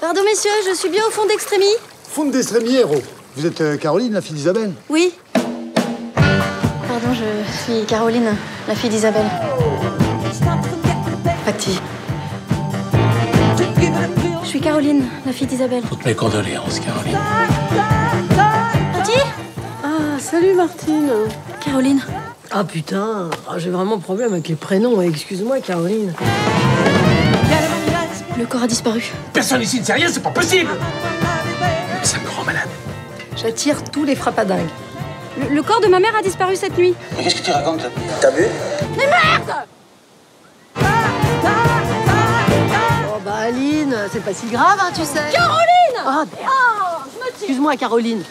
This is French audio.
Pardon, messieurs, je suis bien au Fond de Trémis. Fond de Trémis, héros. Vous êtes Caroline, la fille d'Isabelle? Oui. Pardon, je suis Caroline, la fille d'Isabelle. Patty. Je suis Caroline, la fille d'Isabelle. Toutes mes condoléances, Caroline. Patty? Ah, salut Martine. Caroline. Ah putain, j'ai vraiment problème avec les prénoms. Excuse-moi, Caroline. Le corps a disparu. Personne ici ne sait rien, c'est pas possible. Ça me rend malade. J'attire tous les frappadingues. Le corps de ma mère a disparu cette nuit. Mais qu'est-ce que tu racontes? T'as vu? Mais merde! Oh bah Aline, c'est pas si grave, hein, tu sais. Caroline! Ah, oh, merde. Oh, excuse-moi, Caroline.